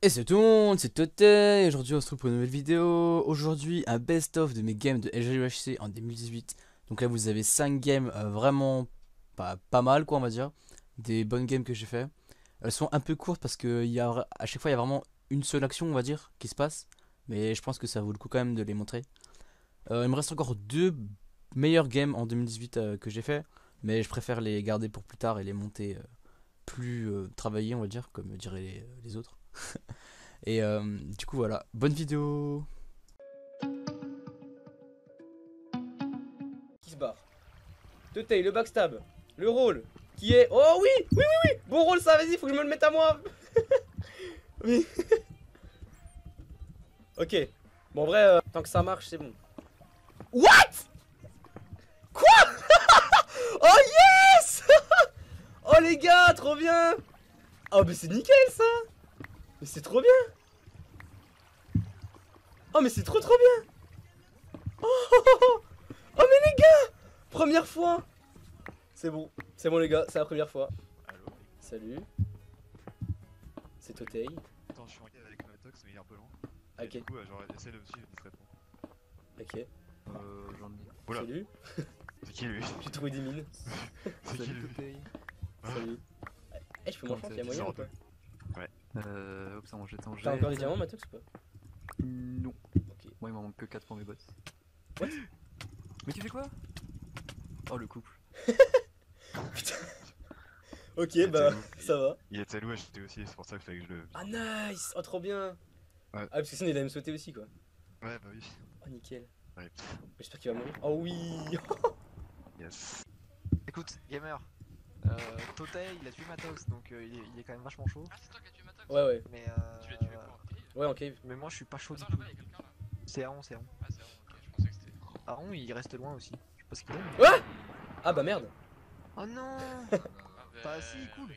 Et c'est tout le monde, c'est Totay. Aujourd'hui on se retrouve pour une nouvelle vidéo. Aujourd'hui un best-of de mes games de LGUHC en 2018. Donc là vous avez 5 games vraiment pas mal quoi on va dire. Des bonnes games que j'ai fait. Elles sont un peu courtes parce que à chaque fois il y a vraiment une seule action on va dire qui se passe. Mais je pense que ça vaut le coup quand même de les montrer. Il me reste encore 2 meilleures games en 2018 que j'ai fait. Mais je préfère les garder pour plus tard et les monter plus travaillées on va dire, comme diraient les autres. Et du coup voilà, bonne vidéo. Qui se barre. Totay, le backstab, le roll, qui est... Oh oui, oui, oui, oui. Bon roll ça, vas-y, faut que je me le mette à moi. Oui. Ok, bon en vrai, tant que ça marche c'est bon. What? Quoi? Oh yes. Oh les gars, trop bien. Oh bah c'est nickel ça. Mais c'est trop bien. Oh mais c'est trop bien. Oh mais les gars, première fois. C'est bon les gars, c'est la première fois. Allô. Salut. C'est Totay. Attends, je suis en guerre avec Matox mais il est un peu lent. Ok. Et du coup, genre essaie de me suivre discrètement. Ok. J'en ai... Voilà. Salut. C'est qui lui? J'ai trouvé des mines. C'est qui lui? Salut. Eh je peux m'en faire, il y a moyen ou pas? Ouais. Hop, ça mange, ça mange. T'as encore des diamants, Matox ou pas? Non. Ok. Moi, il m'en manque que 4 pour mes bottes. What? Mais tu fais quoi? Oh, le couple. Putain. Ok, il bah, ça va. Il était loué, j'étais aussi, c'est pour ça que fallait que je le. Ah, nice! Oh, trop bien! Ouais. Ah, parce que sinon, il allait me sauter aussi, quoi. Ouais, bah oui. Oh, nickel. Ouais. J'espère qu'il va mourir. Oh, oui! Yes. Écoute, gamer. Totay il a tué Matox donc il est quand même vachement chaud. Ah c'est toi qui as tué Matox? Ouais ouais. Mais tu l'as tué quoi? Ouais en cave. Mais moi je suis pas chaud. Attends, du tout. C'est Aaron, c'est Aaron. Ah c'est Aaron, ok, je pensais que c'était... Aaron il reste loin aussi. Je sais pas ce qu'il aime. Ouais. Ah bah merde. Oh non. Pas assez cool.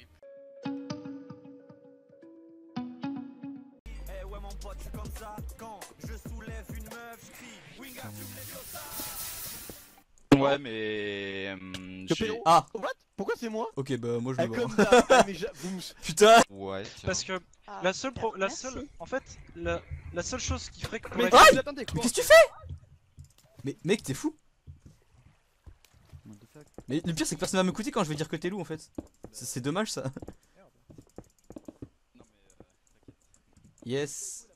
Eh ouais mon pote je suis comme ça. Quand je soulève une meuf je crie Winga tu me. Ouais mais... Ah. Pourquoi c'est moi? Ok bah moi je le vois. Putain. Ouais. Parce que la seule en fait la seule chose qui ferait que... Mais qu'est-ce que tu fais? Mais mec t'es fou. Mais le pire c'est que personne va m'écouter quand je vais dire que t'es loup en fait. C'est dommage ça. Yes.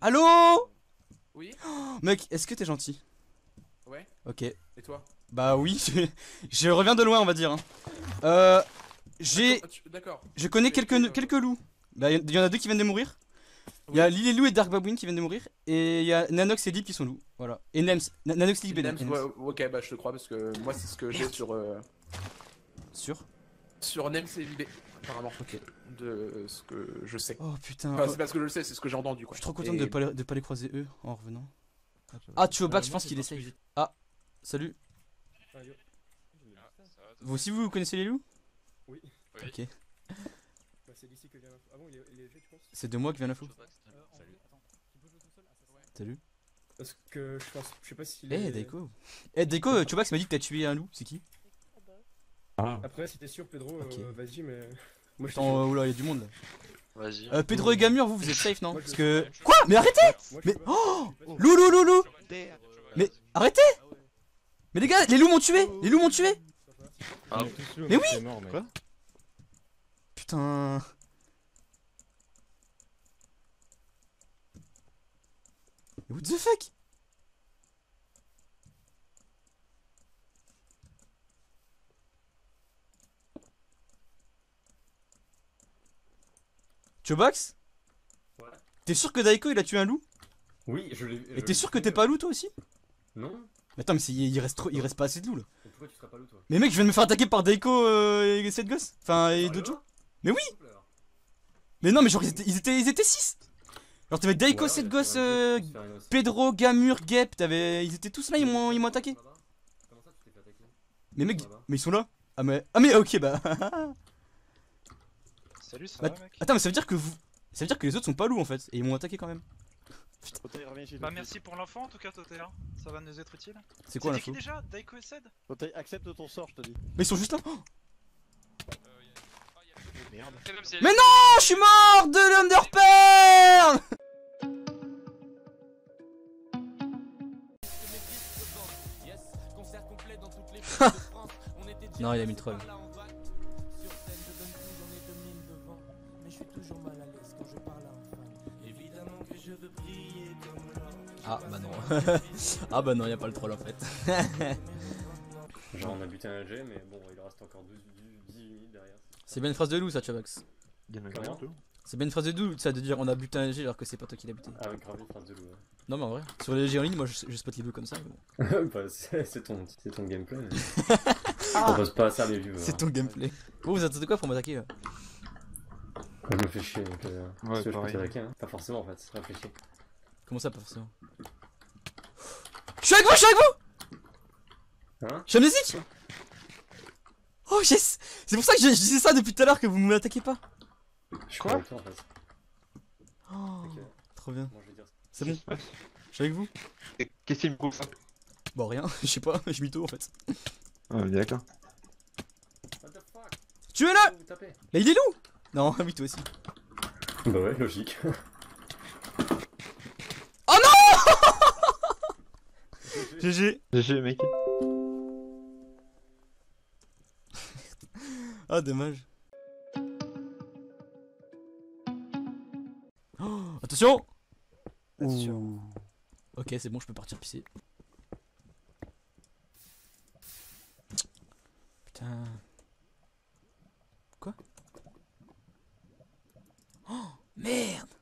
Allô? Oui. Oh, mec, est-ce que t'es gentil? Ouais. Ok. Et toi? Bah oui, je reviens de loin on va dire. J'ai... D'accord. Je connais quelques loups. Bah il y en a 2 qui viennent de mourir. Il y a Lily Lou et Dark Babwin qui viennent de mourir. Et il y a Nanox et Lig qui sont loups. Voilà. Et Nems. Nanox et Lig et Nems. Ouais, ok bah je te crois parce que moi c'est ce que j'ai sur... Sur Nems et Lig. Apparemment, ok. De ce que je sais. Oh putain. Enfin, c'est parce que je le sais, c'est ce que j'ai entendu quoi. Je suis trop content de pas les croiser eux en revenant. Ah, Chobax, je pense qu'il essaye. Ah, salut. Ah, vous aussi, vous connaissez les loups? Oui. Ok. Bah, c'est d'ici que vient l'info. Ah bon, il est vieux, tu penses? C'est de moi que vient l'info. Salut. Salut. Parce que je pense, je sais pas si. Eh, Daiko. Eh, Deco, Chobax m'a dit que t'as tué un loup, c'est qui? Ah. Après, si t'es sûr, Pedro, okay. Vas-y, mais. Moi, attends, oula, il y a du monde là. Vas-y. Pedro et Gamur, vous êtes safe, non? Parce que. Quoi? Mais arrêtez! Mais. Oh! Loup! Mais arrêtez! Mais les gars, les loups m'ont tué! Les loups m'ont tué! Ah, mais oui! Quoi? Putain. What the fuck? Chobax? Ouais. T'es sûr que Daiko il a tué un loup? Oui, je l'ai. Et t'es sûr que t'es pas loup toi aussi? Non. Mais attends, mais il reste pas assez de loups là. Et pourquoi tu seras pas loup toi? Mais mec, je viens de me faire attaquer par Daiko et cette gosse. Enfin, et d'autres gens. Mais oui! Mais non, mais genre ils étaient 6! Genre t'avais Daiko, ouais, cette gosse, Pedro, Gamur, Gep, t'avais. Ils étaient tous là, ils m'ont attaqué. Comment ça tu t'es fait attaquer? Mais mec, mais ils sont là! Ah mais ok bah. Salut, ça va, mec? Attends, mais ça veut dire que vous... Ça veut dire que les autres sont pas loups en fait, et ils m'ont attaqué quand même. Totay, reviens chez toi. Bah merci pour l'info en tout cas Totay, hein. Ça va nous être utile. C'est quoi l'info déjà? Daiko et CED. Totay, accepte ton sort, je te dis. Mais ils sont juste là. Oh mais non, je suis mort de l'Underpearl. Non, il a mis le troll. Ah bah non. Ah bah non, il n'y a pas le troll en fait. Genre on a buté un LG mais bon, il reste encore 10 unités derrière. C'est bien une phrase de loup ça, Chobax. C'est bien une phrase de loup ça, de dire on a buté un LG alors que c'est pas toi qui l'as buté. Ah oui, grave une phrase de loup. Ouais. Non mais en vrai, sur les LG en ligne, moi je spot les loups comme ça. Bah, c'est ton gameplay. Mais... on pose pas à ça les loups. C'est ton gameplay. Oh, vous attendez quoi pour m'attaquer là? Je me fais chier donc parce que je peux t'attaquer, hein. Pas forcément en fait, c'est réfléchi. Comment ça pas forcément? Je suis avec vous, hein. Je suis amnésique. Oh yes. C'est pour ça que je disais ça depuis tout à l'heure que vous ne m'attaquez pas. Je crois en fait. Oh okay. Trop bien. C'est bon, je suis avec vous. Qu'est-ce qu'il me coule ça? Bon rien, je sais pas, je mytho en fait. Ah mais d'accord. Tuez-le. Mais il est loup. Non, oui toi aussi. Bah ouais, logique. Oh non. GG. GG mec. Ah dommage. Oh, attention. Attention. Ok c'est bon, je peux partir pisser. Putain. Quoi? Oh merde.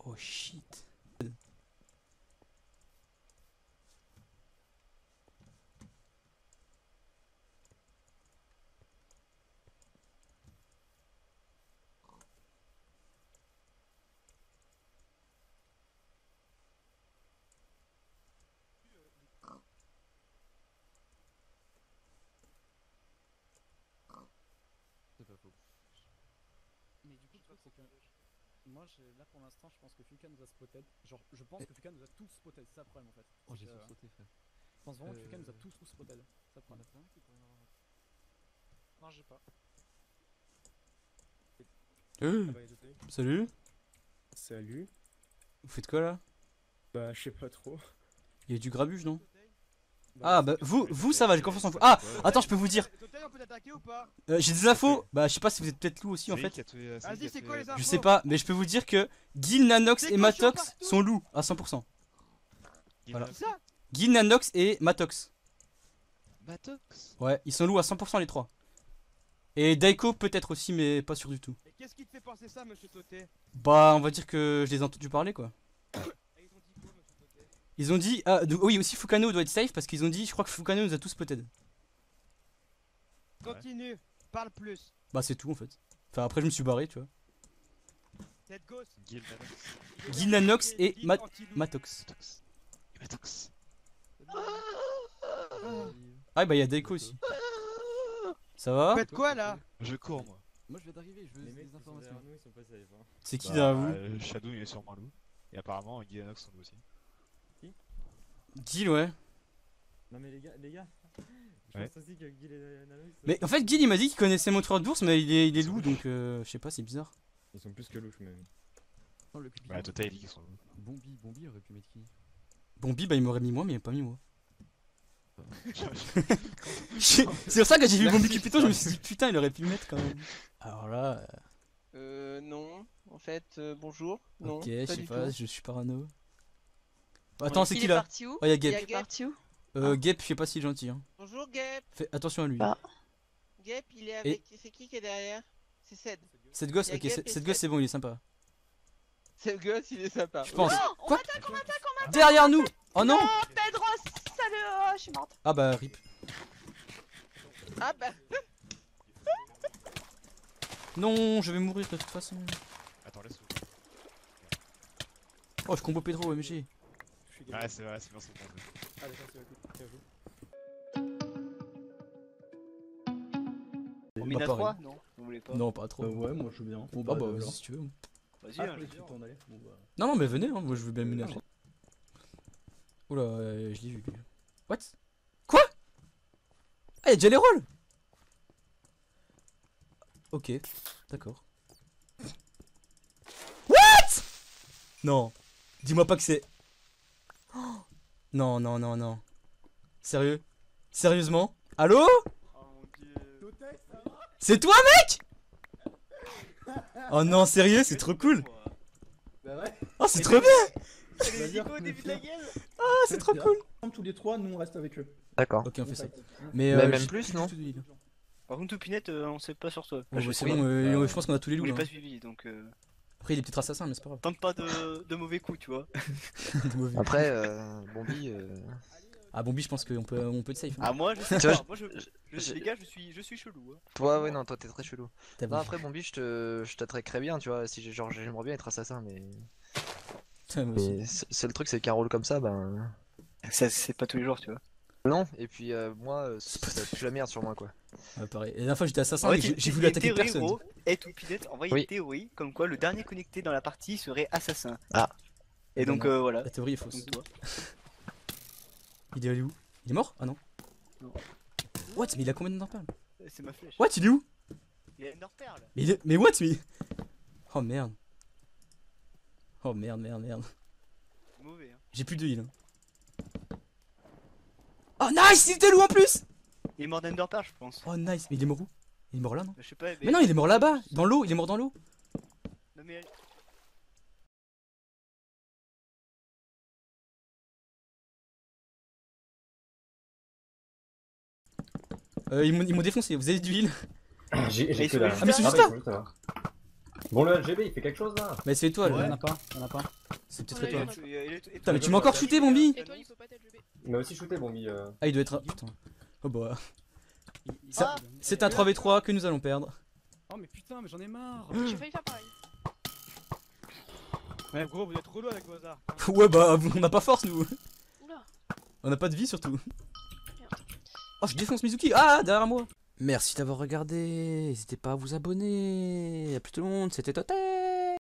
Oh shit. Moi là pour l'instant je pense que Fukano nous a spotted. Genre je pense que Fukano nous a tous spotted, c'est ça le problème en fait. Oh j'ai tous spoté frère. Je pense vraiment que Fukano nous a tous spotted, ça prend. Non j'ai pas. Salut. Salut. Vous faites quoi là? Bah je sais pas trop. Il y a du grabuge non? Ah bah vous ça va, j'ai confiance en vous. Ah attends, je peux vous dire. J'ai des infos. Bah je sais pas si vous êtes peut-être loup aussi en fait. Vas-y, c'est quoi les infos? Je sais pas, mais je peux vous dire que Guil, Nanox et Matox sont loups à 100%. Voilà. Guil, Nanox et Matox. Matox? Ouais, ils sont loups à 100% les trois. Et Daiko peut-être aussi mais pas sûr du tout. Et qu'est-ce qui te fait penser ça monsieur Totay? Bah on va dire que je les ai entendus parler quoi. Ils ont dit, ah oui aussi Fukano doit être safe parce qu'ils ont dit, je crois que Fukano nous a tous peut-être. Continue, parle plus. Bah c'est tout en fait. Enfin après je me suis barré tu vois. Guilanox et Matox. Ah bah y'a Deco aussi. Ça va? Faites quoi là? Je cours moi. Moi je viens d'arriver, je veux des informations. C'est qui derrière vous? Shadow il est sur Marlou. Et apparemment Guilanox sont nous aussi. Guil ouais. Non mais les gars, je pense aussi que Guil est Nanox. Mais en fait Guil il m'a dit qu'il connaissait mon tueur de bourse mais il est loup donc je sais pas, c'est bizarre. Ils sont plus que louches même. Oh, le bah Totay ils sont loups. Bombi aurait pu mettre qui? Bombi bah il m'aurait mis moi mais il m'a pas mis moi. C'est pour ça que quand j'ai vu Bombi Cupito je me suis dit putain il aurait pu mettre quand même. Alors là... non, en fait bonjour. Non, ok je sais pas, je suis parano. Attends, c'est qui là? Oh, y'a Gep. Gep, je sais pas si gentil. Hein. Bonjour Gep. Fais attention à lui. Ah. Gep, il est avec. C'est qui est derrière? C'est Ced. Cette gosse, ok, cette gosse c'est bon, il est sympa. Cette gosse, il est sympa. Je pense. Oh, on m'attaque, on m'attaque, on m'attaque. Derrière nous. Oh non. Oh, Pedro, salut, je suis morte. Ah bah, rip. Ah bah. Non, je vais mourir de toute façon. Attends, laisse-le. Oh, je combo Pedro, OMG. Ouais c'est vrai, c'est bien son point de vue. Allez, c'est bien joué. On mine à 3 non? voulez pas? Non, pas trop. Ouais, moi je veux bien. Bon, bah, vas-y si tu veux. Vas-y, allez, tu peux en aller. Non, non, mais venez, hein, moi je veux bien m'y aller. Oula, je l'ai vu. What? Quoi? Ah, y'a déjà les rôles? Ok, d'accord. What? Non, dis-moi pas que c'est. Oh. Non, non, non, non. Sérieux? Sérieusement? Allô? C'est toi, mec? Oh non, sérieux, c'est trop cool! Oh, c'est trop bien! Ah, c'est trop cool! Tous les trois, nous on reste avec eux. D'accord. Ok, on fait ça. Mais même plus, non? Par contre, Toupinette, on sait pas sur toi. C'est bon, je pense qu'on a tous les loups. Je l'ai pas suivi donc. Après, il est peut-être assassin, mais c'est pas grave. Tente pas de mauvais coups, tu vois. Après, Bombi. Ah, Bombi, je pense qu'on peut être safe. Ah, moi, je sais pas. Moi, les gars, je suis chelou. Toi, ouais, non, toi, t'es très chelou. Après, Bombi, je t'attraquerais bien, tu vois. Si genre, j'aimerais bien être assassin, mais. C'est le truc, c'est qu'un rôle comme ça, ben. C'est pas tous les jours, tu vois. Non, et puis moi, ça pue la merde sur moi, quoi. Ouais, pareil. Et la dernière fois, j'étais assassin, j'ai voulu attaquer personne. Et Toupinette envoyait une théorie comme quoi le dernier connecté dans la partie serait assassin. Ah. Et donc voilà. La théorie est fausse. Il est allé où? Il est mort? Ah non. Non. What? Mais il a combien d'enderperles? C'est ma flèche. What? Il est où? Il a une enderperle. Mais what? Mais... Oh merde. Oh merde, merde, merde. Mauvais, hein. J'ai plus de heal. Oh nice! Il était loin en plus! Il est mort d'enderperle, je pense. Oh nice! Mais il est mort où? Il est mort là, non? Je sais pas. Mais non, il est mort là-bas! Dans l'eau! Il est mort dans l'eau! Non mais... Ils m'ont défoncé, vous avez du heal? J'ai que là. Ah mais c'est juste là. Bon le LGB il fait quelque chose là. Mais c'est toi là. On a pas. C'est peut-être toi. Putain mais tu m'as encore shooté Bombi. Et toi il peut pas t'être LGB. Il m'a aussi shooté Bombi. Ah il doit être... Putain. Oh bah... C'est un 3v3 que nous allons perdre. Oh mais putain mais j'en ai marre. J'ai failli faire pareil. Ouais gros vous êtes relou avec vos arts. Ouais bah on n'a pas force nous. On n'a pas de vie surtout. Oh, je défonce Mizuki! Ah, derrière moi! Merci d'avoir regardé, n'hésitez pas à vous abonner! À plus tout le monde, c'était Totay!